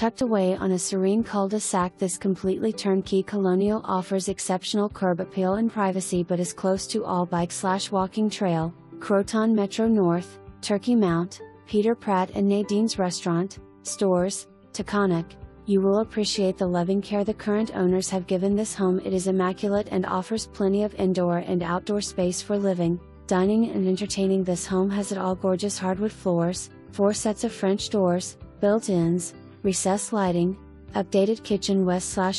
Tucked away on a serene cul-de-sac, this completely turnkey colonial offers exceptional curb appeal and privacy but is close to all bike/walking trail, Croton Metro North, Turkey Mount, Peter Pratt and Nadine's Restaurant, stores, Taconic. You will appreciate the loving care the current owners have given this home. It is immaculate and offers plenty of indoor and outdoor space for living, dining and entertaining. This home has it all: gorgeous hardwood floors, 4 sets of French doors, built-ins, recessed lighting, updated kitchen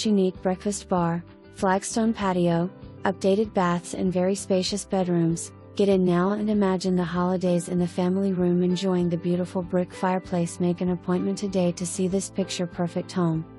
/ unique breakfast bar, flagstone patio, updated baths and very spacious bedrooms. Get in now and imagine the holidays in the family room, enjoying the beautiful brick fireplace. Make an appointment today to see this picture-perfect home.